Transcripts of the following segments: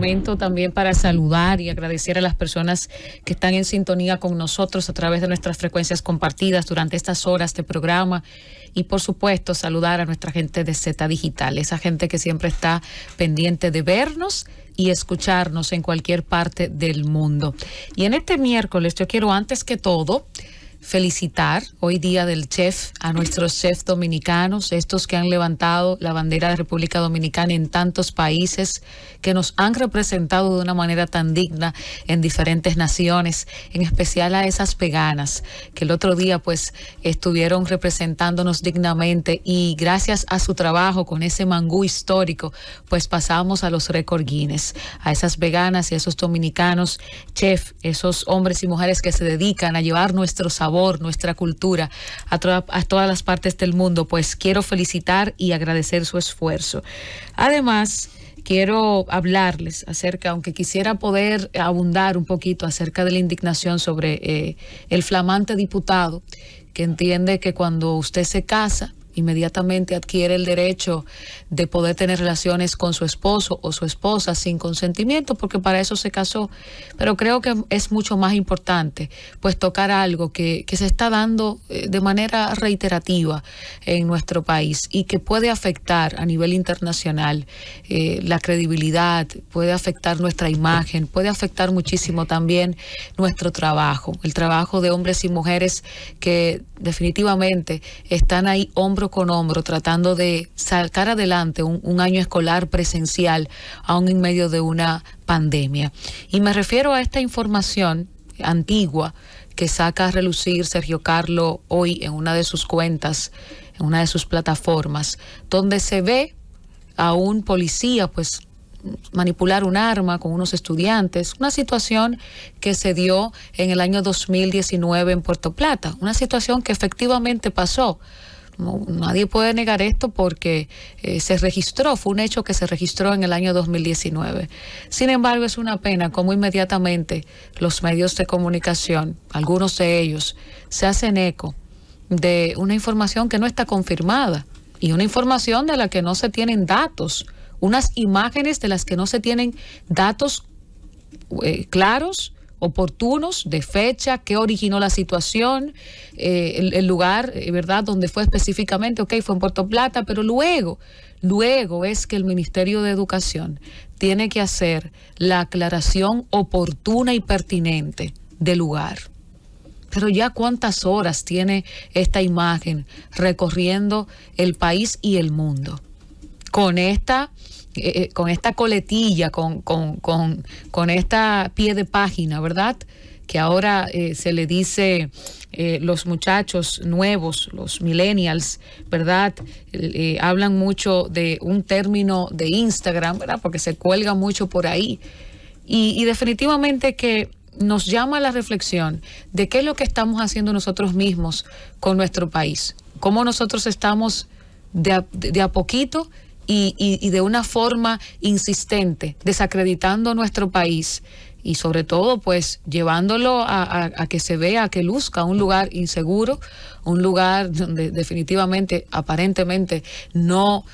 momento también para saludar y agradecer a las personas que están en sintonía con nosotros a través de nuestras frecuencias compartidas durante estas horas de programa. Y por supuesto saludar a nuestra gente de Z Digital, esa gente que siempre está pendiente de vernos y escucharnos en cualquier parte del mundo. Y en este miércoles yo quiero antes que todo felicitar hoy día del chef a nuestros chefs dominicanos, estos que han levantado la bandera de República Dominicana en tantos países, que nos han representado de una manera tan digna en diferentes naciones, en especial a esas veganas que el otro día pues estuvieron representándonos dignamente y gracias a su trabajo con ese mangú histórico pues pasamos a los récord Guinness, a esas veganas y a esos dominicanos chef, esos hombres y mujeres que se dedican a llevar nuestro sabor, nuestra cultura a todas las partes del mundo, pues quiero felicitar y agradecer su esfuerzo. Además, quiero hablarles acerca, aunque quisiera poder abundar un poquito acerca de la indignación sobre el flamante diputado que entiende que cuando usted se casa, inmediatamente adquiere el derecho de poder tener relaciones con su esposo o su esposa sin consentimiento, porque para eso se casó. Pero creo que es mucho más importante pues tocar algo que se está dando de manera reiterativa en nuestro país y que puede afectar a nivel internacional la credibilidad, puede afectar nuestra imagen, puede afectar muchísimo también nuestro trabajo, el trabajo de hombres y mujeres que definitivamente están ahí hombro con hombro tratando de sacar adelante un año escolar presencial aún en medio de una pandemia. Y me refiero a esta información antigua que saca a relucir Sergio Carlo hoy en una de sus cuentas, en una de sus plataformas, donde se ve a un policía pues manipular un arma con unos estudiantes, una situación que se dio en el año 2019 en Puerto Plata, una situación que efectivamente pasó. No, nadie puede negar esto porque se registró, fue un hecho que se registró en el año 2019. Sin embargo, es una pena cómo inmediatamente los medios de comunicación, algunos de ellos, se hacen eco de una información que no está confirmada y una información de la que no se tienen datos, unas imágenes de las que no se tienen datos claros, oportunos, de fecha, qué originó la situación, el lugar, ¿verdad?, donde fue específicamente, ok, fue en Puerto Plata, pero luego es que el Ministerio de Educación tiene que hacer la aclaración oportuna y pertinente del lugar. Pero ya cuántas horas tiene esta imagen recorriendo el país y el mundo. Con esta coletilla, con esta pie de página, ¿verdad? Que ahora se le dice los muchachos nuevos, los millennials, ¿verdad? Hablan mucho de un término de Instagram, ¿verdad? Porque se cuelga mucho por ahí. Y definitivamente que nos llama a la reflexión de qué es lo que estamos haciendo nosotros mismos con nuestro país. Cómo nosotros estamos de a poquito y de una forma insistente, desacreditando nuestro país y sobre todo pues llevándolo a que se vea, a que luzca un lugar inseguro, un lugar donde definitivamente, aparentemente no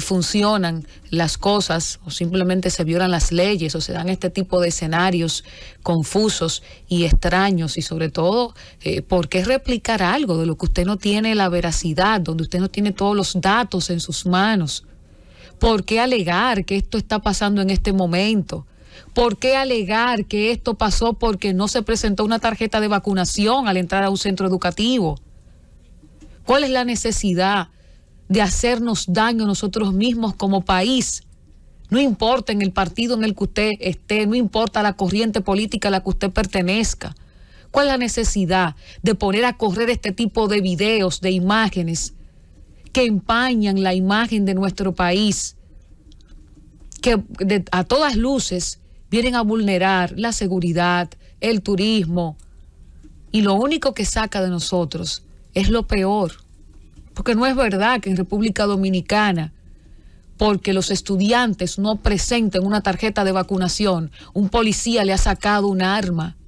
funcionan las cosas o simplemente se violan las leyes o se dan este tipo de escenarios confusos y extraños y sobre todo, ¿por qué replicar algo de lo que usted no tiene la veracidad, donde usted no tiene todos los datos en sus manos? ¿Por qué alegar que esto está pasando en este momento? ¿Por qué alegar que esto pasó porque no se presentó una tarjeta de vacunación al entrar a un centro educativo? ¿Cuál es la necesidad de hacernos daño nosotros mismos como país? No importa en el partido en el que usted esté, no importa la corriente política a la que usted pertenezca. ¿Cuál es la necesidad de poner a correr este tipo de videos, de imágenes que empañan la imagen de nuestro país, que a todas luces vienen a vulnerar la seguridad, el turismo, y lo único que saca de nosotros es lo peor? Porque no es verdad que en República Dominicana, porque los estudiantes no presenten una tarjeta de vacunación, un policía le ha sacado un arma.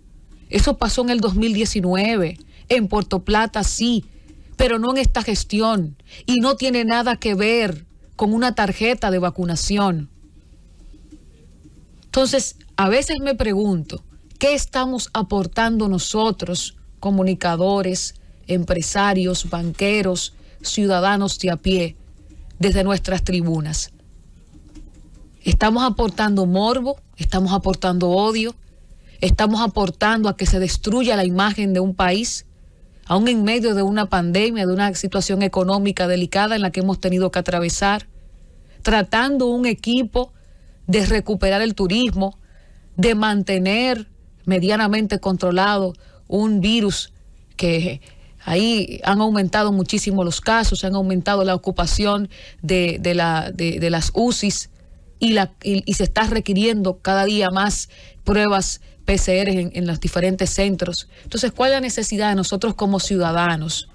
Eso pasó en el 2019, en Puerto Plata sí, pero no en esta gestión y no tiene nada que ver con una tarjeta de vacunación. Entonces, a veces me pregunto, ¿qué estamos aportando nosotros, comunicadores, empresarios, banqueros, ciudadanos de a pie, desde nuestras tribunas? ¿Estamos aportando morbo? ¿Estamos aportando odio? ¿Estamos aportando a que se destruya la imagen de un país, aún en medio de una pandemia, de una situación económica delicada en la que hemos tenido que atravesar, tratando un equipo de recuperar el turismo, de mantener medianamente controlado un virus que ahí han aumentado muchísimo los casos, han aumentado la ocupación de las UCIs y se está requiriendo cada día más pruebas PCR en los diferentes centros? Entonces, ¿cuál es la necesidad de nosotros como ciudadanos?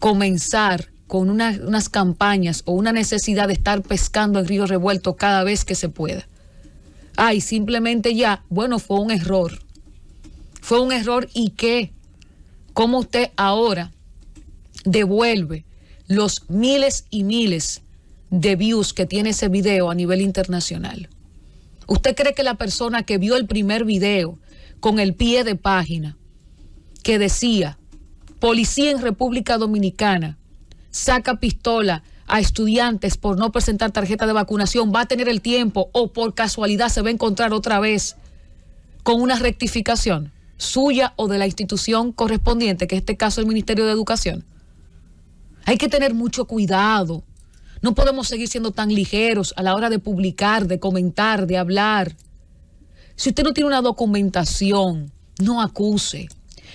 Comenzar con unas campañas o una necesidad de estar pescando en río revuelto cada vez que se pueda. Ay, simplemente ya, bueno, fue un error. Fue un error, ¿y qué? ¿Cómo usted ahora devuelve los miles y miles de views que tiene ese video a nivel internacional? ¿Usted cree que la persona que vio el primer video con el pie de página que decía policía en República Dominicana saca pistola a estudiantes por no presentar tarjeta de vacunación va a tener el tiempo o por casualidad se va a encontrar otra vez con una rectificación suya o de la institución correspondiente, que en este caso es el Ministerio de Educación? Hay que tener mucho cuidado. No podemos seguir siendo tan ligeros a la hora de publicar, de comentar, de hablar. Si usted no tiene una documentación, no acuse.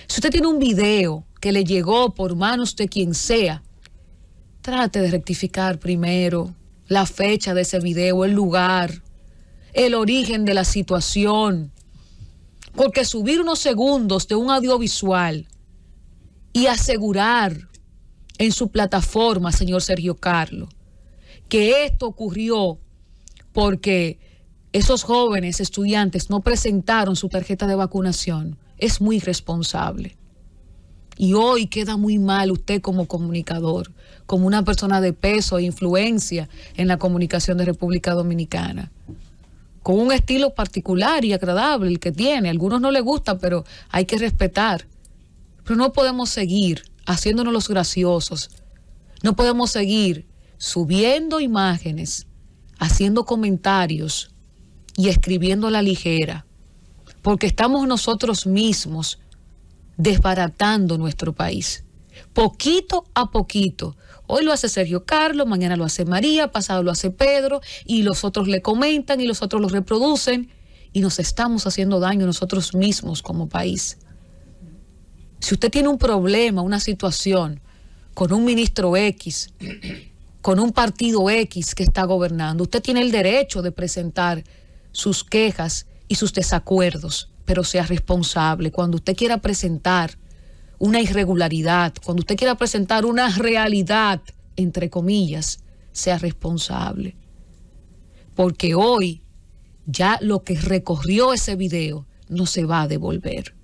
Si usted tiene un video que le llegó por manos de quien sea, trate de rectificar primero la fecha de ese video, el lugar, el origen de la situación. Porque subir unos segundos de un audiovisual y asegurar en su plataforma, señor Sergio Carlo, que esto ocurrió porque esos jóvenes estudiantes no presentaron su tarjeta de vacunación, es muy irresponsable. Y hoy queda muy mal usted como comunicador, como una persona de peso e influencia en la comunicación de República Dominicana, con un estilo particular y agradable el que tiene. A algunos no le gusta, pero hay que respetar. Pero no podemos seguir haciéndonos los graciosos. No podemos seguir subiendo imágenes, haciendo comentarios y escribiendo a la ligera, porque estamos nosotros mismos desbaratando nuestro país, poquito a poquito. Hoy lo hace Sergio Carlo, mañana lo hace María, pasado lo hace Pedro, y los otros le comentan y los otros lo reproducen, y nos estamos haciendo daño nosotros mismos como país. Si usted tiene un problema, una situación con un ministro X, con un partido X que está gobernando, usted tiene el derecho de presentar sus quejas y sus desacuerdos, pero sea responsable. Cuando usted quiera presentar una irregularidad, cuando usted quiera presentar una realidad, entre comillas, sea responsable. Porque hoy ya lo que recorrió ese video no se va a devolver.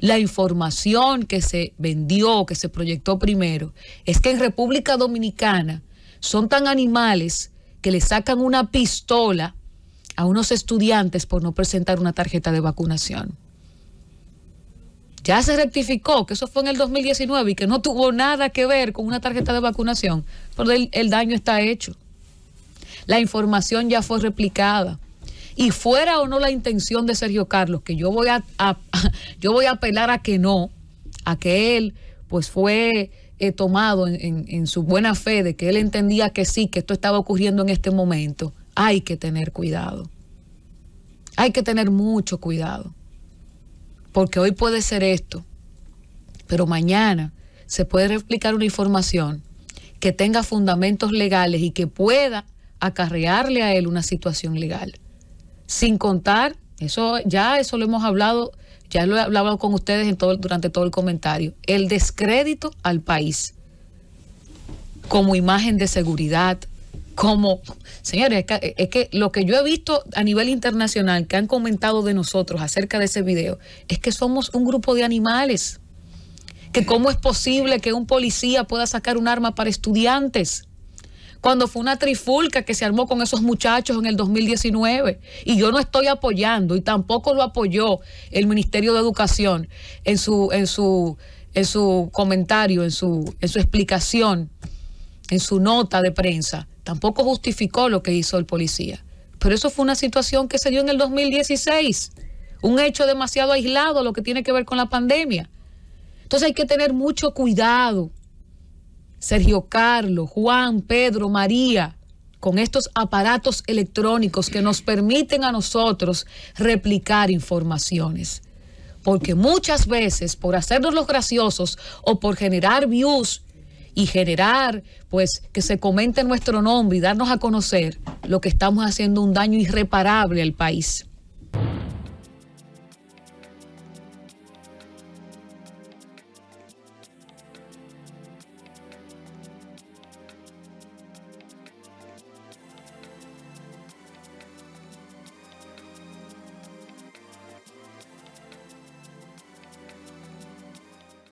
La información que se vendió, que se proyectó primero, es que en República Dominicana son tan animales que le sacan una pistola a unos estudiantes por no presentar una tarjeta de vacunación. Ya se rectificó que eso fue en el 2019 y que no tuvo nada que ver con una tarjeta de vacunación, pero el daño está hecho. La información ya fue replicada. Y fuera o no la intención de Sergio Carlos, que yo voy a apelar a que no, a que él pues fue tomado en su buena fe de que él entendía que sí, que esto estaba ocurriendo en este momento. Hay que tener cuidado, hay que tener mucho cuidado, porque hoy puede ser esto, pero mañana se puede replicar una información que tenga fundamentos legales y que pueda acarrearle a él una situación legal, sin contar, eso lo hemos hablado. Ya lo he hablado con ustedes durante todo el comentario. El descrédito al país como imagen de seguridad, como... Señores, es que lo que yo he visto a nivel internacional que han comentado de nosotros acerca de ese video es que somos un grupo de animales. Que cómo es posible que un policía pueda sacar un arma para estudiantes. cuando fue una trifulca que se armó con esos muchachos en el 2019, y yo no estoy apoyando, y tampoco lo apoyó el Ministerio de Educación en su comentario, en su explicación, en su nota de prensa, tampoco justificó lo que hizo el policía. Pero eso fue una situación que se dio en el 2016, un hecho demasiado aislado, lo que tiene que ver con la pandemia. Entonces hay que tener mucho cuidado, Sergio Carlo, Juan, Pedro, María, con estos aparatos electrónicos que nos permiten a nosotros replicar informaciones. Porque muchas veces, por hacernos los graciosos o por generar views y generar, pues, que se comente nuestro nombre y darnos a conocer, lo que estamos haciendo un daño irreparable al país.